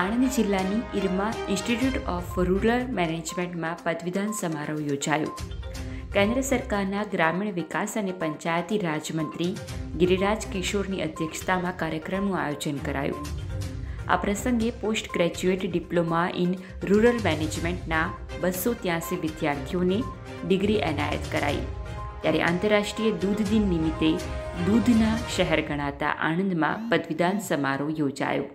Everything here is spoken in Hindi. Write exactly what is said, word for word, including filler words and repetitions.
આણંદ જિલ્લાની ઇરમા ઇન્સ્ટિટ્યૂટ ઓફ રૂરલ મેનેજમેન્ટમાં પદવીદાન સમારોહ યોજાયો। केंद्र सरकारना ग्रामीण विकास और पंचायती राज मंत्री गिरिराज किशोर की अध्यक्षता में कार्यक्रम आयोजन करायु। आ प्रसंगे post graduate diploma in rural मैनेजमेंटना बसो त्यासी विद्यार्थी ने डिग्री एनायत कराई। त्यारे आंतरराष्ट्रीय दूध दिन निमित्ते दूधना शहर गणाता आणंद में पदवीदान समारोह योजायो।